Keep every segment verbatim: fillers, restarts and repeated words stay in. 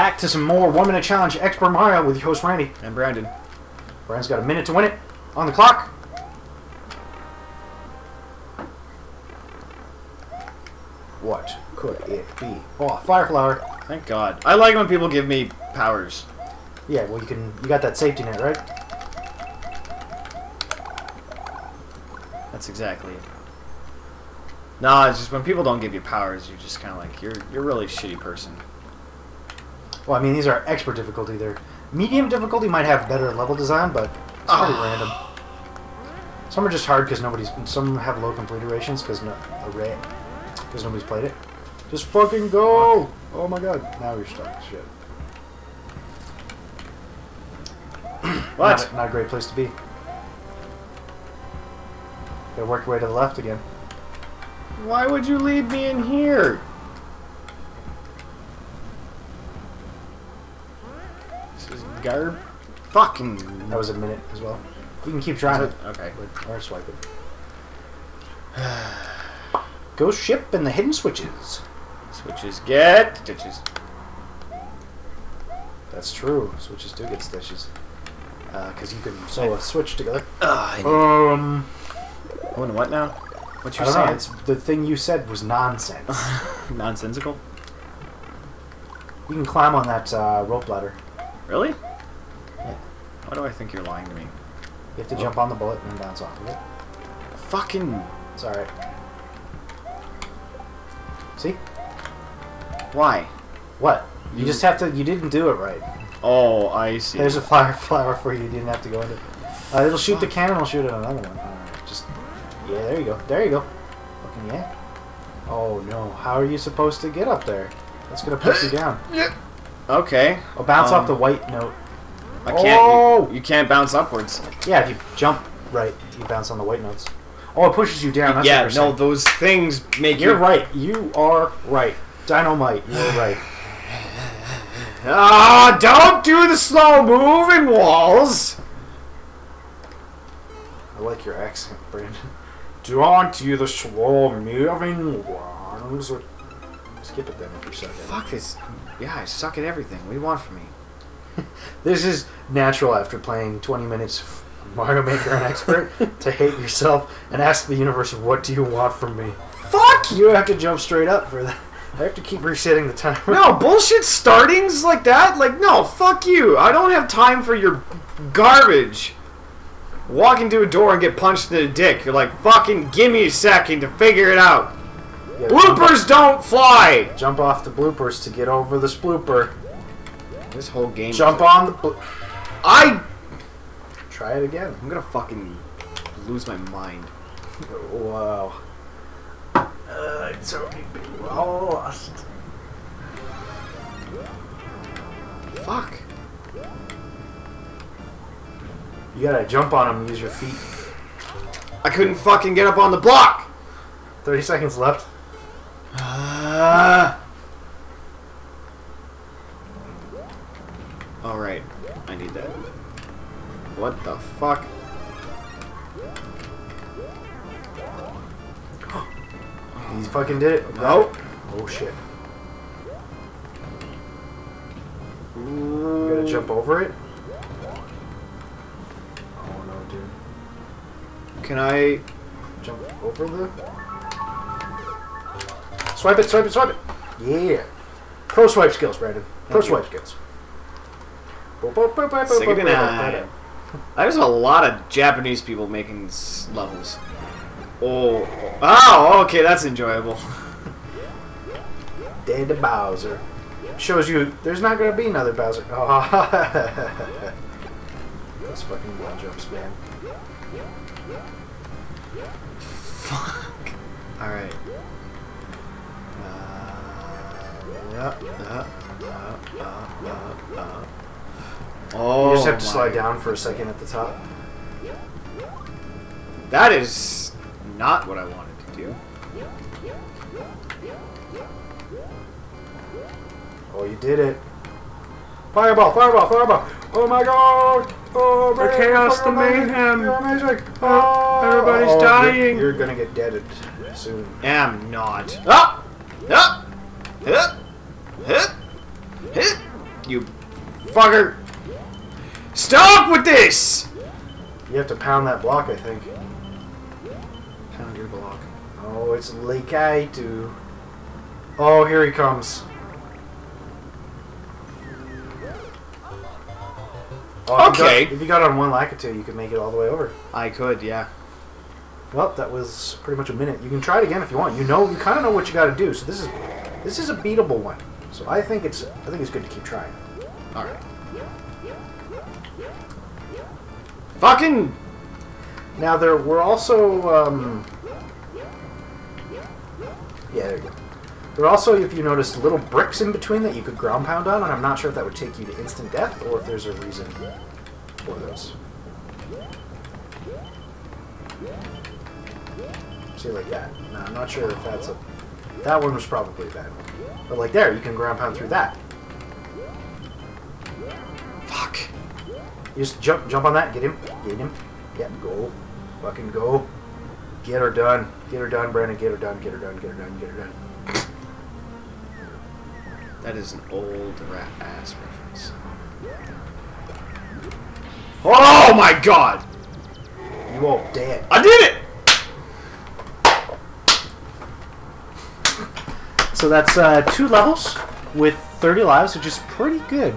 Back to some more one minute challenge Expert Mario with your host Randy and Brandon. Brandon's got a minute to win it on the clock. What could it be? Oh, fire flower. Thank God. I like when people give me powers. Yeah, well you can you got that safety net, right? That's exactly it. Nah, it's just when people don't give you powers, you're just kinda like you're you're a really shitty person. Well, I mean, these are expert difficulty. They're medium difficulty might have better level design, but it's pretty random. Some are just hard because nobody's. Some have low complete durations because no array, because nobody's played it. Just fucking go! Oh my God! Now you're stuck. Shit. What? Not, not a great place to be. Gotta work your way to the left again. Why would you leave me in here? Garb? Fucking. That was a minute as well. You can keep trying it. Okay. Or swipe it. Ghost ship and the hidden switches. Switches get stitches. That's true. Switches do get stitches. Uh, cause you can sew a switch together. Uh, I um. Oh, and what now? What you saying? It's the thing you said was nonsense. Nonsensical. You can climb on that uh, rope ladder. Really? Yeah. Why do I think you're lying to me? You have to oh. jump on the bullet and bounce off of it. Fucking... It's alright. See? Why? What? You, you just have to... You didn't do it right. Oh, I see. There's a fire flower for you. You didn't have to go into it. Uh, it'll shoot the cannon. It'll shoot at another one. Alright, just... Yeah, there you go. There you go. Fucking yeah. Oh, no. How are you supposed to get up there? That's gonna push you down. Okay. I'll bounce um, off the white note. I can't. Oh! You, you can't bounce upwards. Yeah, if you jump right, you bounce on the white notes. Oh, it pushes you down. That's yeah, what no, those things make you're you... You're right. You are right. Dynamite, you're right. Ah, don't do the slow-moving walls! I like your accent, Brandon. Don't do the slow-moving walls. Skip it then if you suck at it. Fuck this. Yeah, I suck at everything. What do you want from me? This is natural after playing twenty minutes of Mario Maker and Expert to hate yourself and ask the universe, what do you want from me? Fuck! You have to jump straight up for that. I have to keep resetting the timer. No, bullshit startings like that? Like, no, fuck you. I don't have time for your garbage. Walk into a door and get punched in the dick. You're like, fucking give me a second to figure it out. Yeah, bloopers don't fly! Jump off the bloopers to get over the splooper. This whole game... Jump on the... Blo I... Try it again. I'm gonna fucking lose my mind. Wow. Uh, it's already been lost. Fuck. You gotta jump on them and use your feet. I couldn't fucking get up on the block! thirty seconds left. Uh, all right, I need that. What the fuck? He fucking did it. Nope. Oh shit. Ooh. You gotta jump over it. Oh no, dude. Can I jump over the? Swipe it, swipe it, swipe it. Yeah. Pro swipe skills, Brandon. Pro swipe skills. I There's a lot of Japanese people making levels. Oh. Oh, okay, that's enjoyable. Dead Bowser. Shows you there's not going to be another Bowser. Oh. Those fucking wall jumps, man. Fuck. Alright. Uh, uh, uh, uh, uh. Oh, you just have to slide down for a second at the top. That is not what I wanted to do. Oh, you did it! Fireball! Fireball! Fireball! Oh my God! Oh, the chaos, the mayhem! You're amazing! Oh, everybody's oh, dying! You're, you're gonna get deaded soon. Am not. Ah! Ah! Ah! Hit! Hit! you fucker! Stop with this! You have to pound that block, I think. Pound your block. Oh, it's Legato. Oh, here he comes. Oh, okay. If you, got, if you got on one Lakitu, you could make it all the way over. I could, yeah. Well, that was pretty much a minute. You can try it again if you want. You know, you kind of know what you got to do. So this is, this is a beatable one. So I think it's, I think it's good to keep trying. All right. Fucking. Now there were also, um, yeah, there you go. There were also, if you noticed, little bricks in between that you could ground pound on, and I'm not sure if that would take you to instant death or if there's a reason for those. See, like that. No, I'm not sure if that's a... That one was probably a bad one. But, like, there, you can ground pound through that. Fuck. You just jump jump on that, get him, get him, get him, go. Fucking go. Get her done. Get her done, Brandon, get her done, get her done, get her done, get her done. That is an old rat-ass reference. Oh my god! You all dead. I did it! So that's uh, two levels with thirty lives, which is pretty good.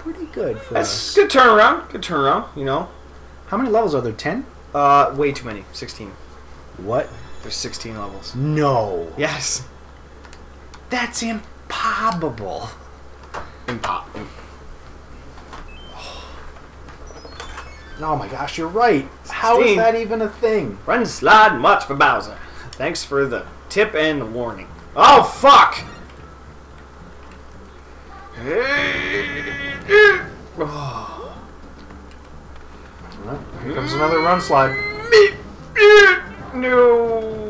Pretty good for that's us. That's good turnaround. Good turnaround, you know. How many levels are there? ten? Uh, way too many. sixteen. What? There's sixteen levels. No. Yes. That's him. Improbable. Improbable. Oh my gosh, you're right. sixteen. How is that even a thing? Run, slide, much for Bowser. Thanks for the tip and the warning. Oh, fuck! Oh. Well, here comes another run slide. No.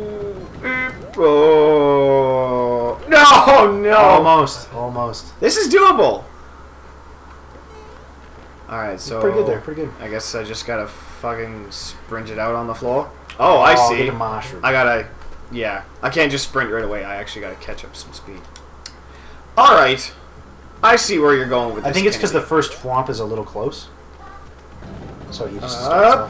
Oh. No, no! Almost, almost. This is doable! Alright, so... Pretty good there, pretty good. I guess I just gotta fucking sprint it out on the floor. Oh, I oh, see. I gotta... Yeah. I can't just sprint right away. I actually gotta catch up some speed. Alright. I see where you're going with this. I think it's because the first thwomp is a little close. So you just... Uh,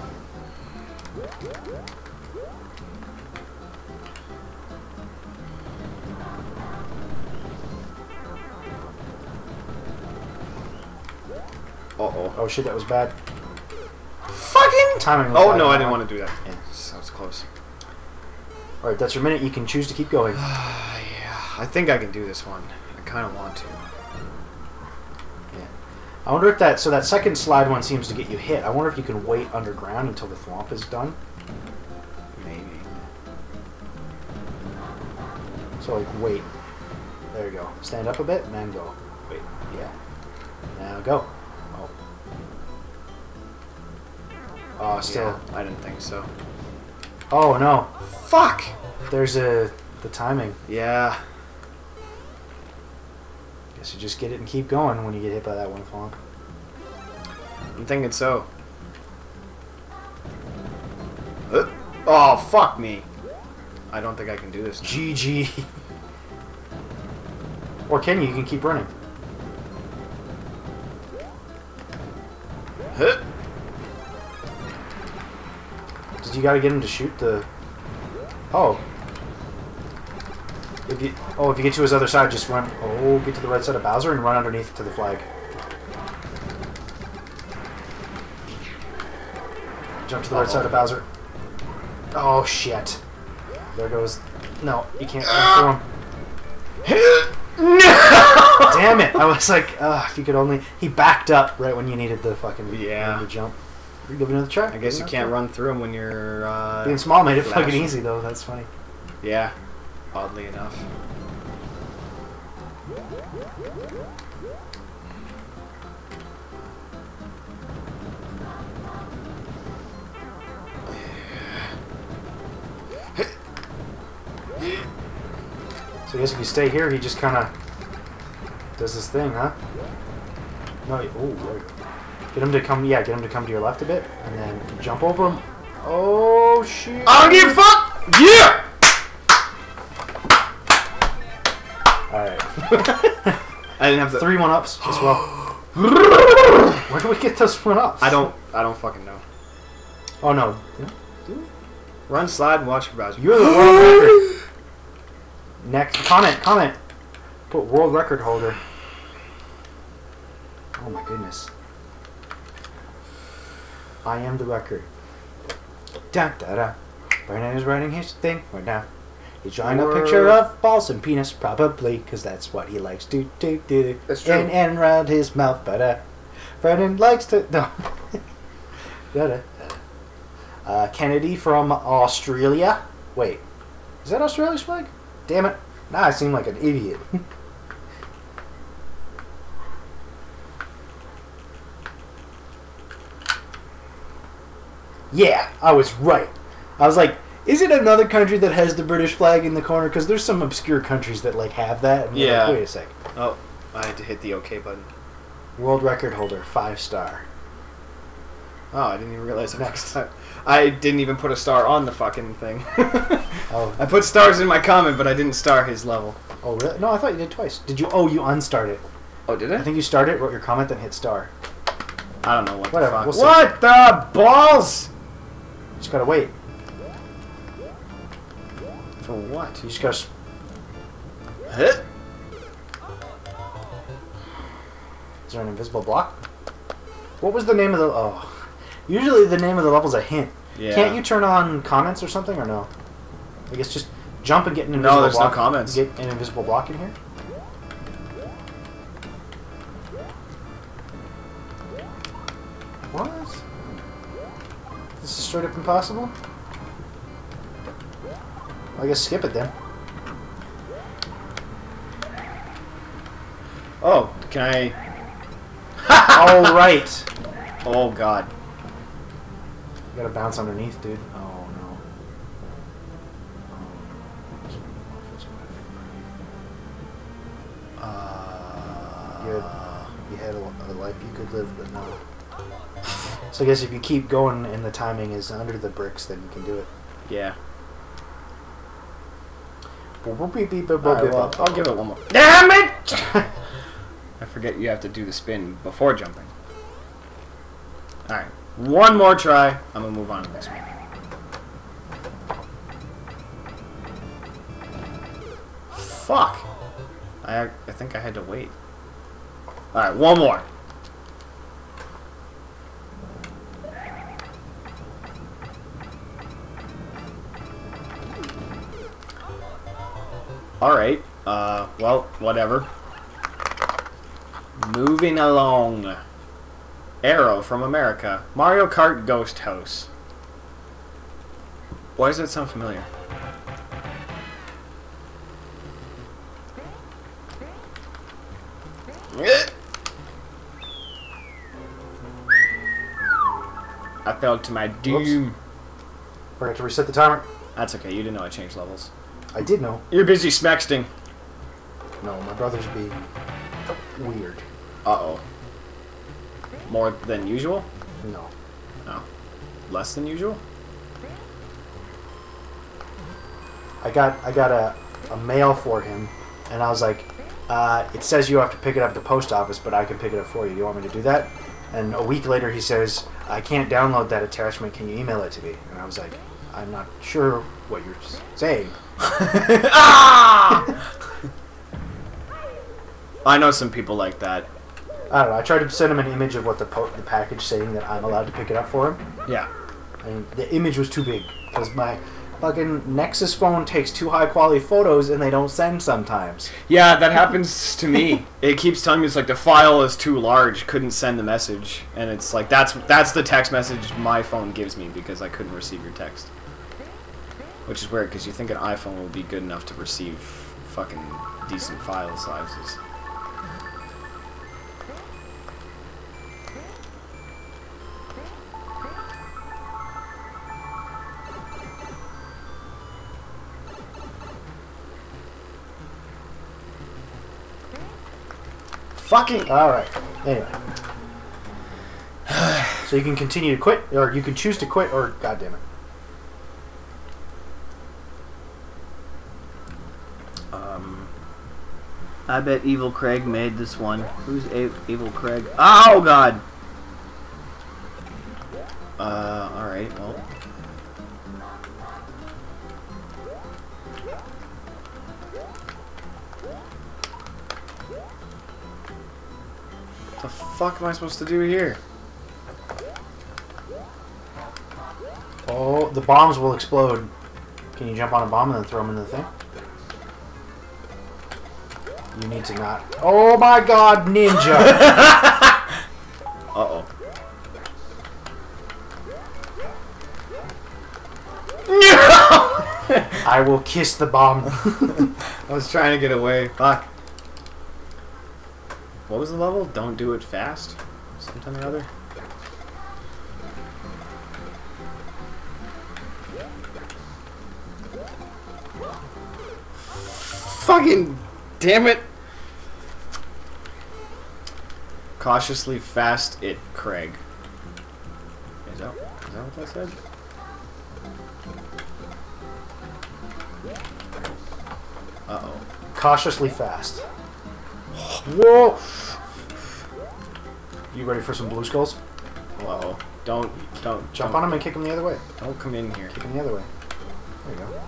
Uh-oh. Oh shit, that was bad. Fucking timing. Was oh bad no, I didn't want to do that. Yeah. That was close. Alright, that's your minute. You can choose to keep going. Uh, yeah, I think I can do this one. I kind of want to. Yeah. I wonder if that... So that second slide one seems to get you hit. I wonder if you can wait underground until the thwomp is done. Maybe. So, like, wait. There you go. Stand up a bit and then go. Wait. Yeah. Now go. Oh, still. Yeah, I didn't think so. Oh, no. Fuck! There's a... the timing. Yeah. Guess you just get it and keep going when you get hit by that one thwomp. I'm thinking so. Uh, oh, fuck me. I don't think I can do this now. G G. Or can you? You can keep running. Huh? You gotta get him to shoot the... Oh. If you... Oh, if you get to his other side, just run... Oh, get to the right side of Bowser and run underneath to the flag. Jump to the Uh-oh. right side of Bowser. Oh, shit. There goes... No, you can't run through him. No! Damn it! I was like, ugh, if you could only... He backed up right when you needed the fucking... Yeah. The jump. Give it another try. I guess you can't run through them when you're... Uh, Being small made it flashing. Fucking easy, though. That's funny. Yeah. Oddly enough. So I guess if you stay here, he just kind of does this thing, huh? No, oh, right. Get him to come, yeah, get him to come to your left a bit, and then jump over him. Oh, shit. I don't give a fuck! Yeah! Alright. I didn't have the... Three one-ups as well. Where do we get those from us? I don't. I don't fucking know. Oh no. Yeah. Run, slide, and watch for Bowser. You're the world record. Next. Comment, comment. Put world record holder. Oh my goodness. I am the record. Da da da. Brandon is writing his thing right now. He's drawing or... a picture of balls and penis, probably, because that's what he likes to do. do, do. That's true. And, and around his mouth, but uh, Brandon likes to. No. da da. Uh, Kennedy from Australia. Wait, is that Australia's flag? Damn it. Now I seem like an idiot. Yeah, I was right. I was like, is it another country that has the British flag in the corner? Because there's some obscure countries that like have that. And yeah. Like, wait a sec. Oh, I had to hit the OK button. World record holder, five star. Oh, I didn't even realize next. I, I didn't even put a star on the fucking thing. Oh. I put stars in my comment, but I didn't star his level. Oh, really? No, I thought you did twice. Did you? Oh, you unstarred it. Oh, did it? I think you started, wrote your comment, then hit star. I don't know what Whatever. the fuck. We'll what the balls? You just gotta wait. For what? You just gotta... Huh? Is there an invisible block? What was the name of the... Oh... Usually the name of the level's a hint. Yeah. Can't you turn on comments or something, or no? I guess just jump and get an invisible block. No, there's block. no comments. Get an invisible block in here. What? This is straight up impossible? I guess skip it then. Oh, can I... All right. Oh, God. You gotta bounce underneath, dude. Oh no. Uh, you, had, you had a, a life you could live, but no. So I guess if you keep going and the timing is under the bricks, then you can do it. Yeah. Right, well, I'll give it one more. Damn it! I forget you have to do the spin before jumping. Alright. One more try. I'm gonna move on to this one. Fuck. I I think I had to wait. All right, one more. All right. Uh, well, whatever. Moving along. Arrow from America. Mario Kart Ghost House. Why does that sound familiar? I fell to my doom. Oops. Forgot to reset the timer. That's okay. You didn't know I changed levels. I did know. You're busy smexting. No, my brother's being weird. Uh-oh. More than usual? No. No. Less than usual? I got I got a, a mail for him, and I was like, uh, it says you have to pick it up at the post office, but I can pick it up for you. You want me to do that? And a week later he says, I can't download that attachment. Can you email it to me? And I was like, I'm not sure what you're saying. Ah! I know some people like that. I don't know. I tried to send him an image of what the, po the package saying that I'm allowed to pick it up for him. Yeah. And the image was too big because my fucking Nexus phone takes too high quality photos and they don't send sometimes. Yeah, that happens to me. It keeps telling me it's like the file is too large, couldn't send the message, and it's like that's that's the text message my phone gives me because I couldn't receive your text. Which is weird because you think an iPhone would be good enough to receive fucking decent file sizes. Fucking alright. Anyway. So you can continue to quit, or you can choose to quit, or goddammit. Um I bet Evil Craig made this one. Who's A Evil Craig? Oh, God! Uh, alright, well. What the fuck am I supposed to do here? Oh, the bombs will explode. Can you jump on a bomb and then throw them into the thing? You need to not. Oh my God, ninja! uh oh. No! I will kiss the bomb. I was trying to get away. Fuck. What was the level? Don't do it fast. Sometime or other. Fucking. Damn it! Cautiously fast it, Craig. Is that, is that what I said? Uh-oh. Cautiously fast. Whoa! You ready for some blue skulls? Uh-oh. Don't, don't. Jump don't. on him and kick him the other way. Don't come in here. Kick him the other way. There you go.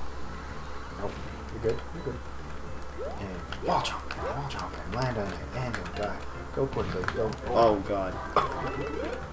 Nope. You're good. You're good. And wall jump, and wall jump, and land on it, and don't die. Go quickly, go. Oh, God.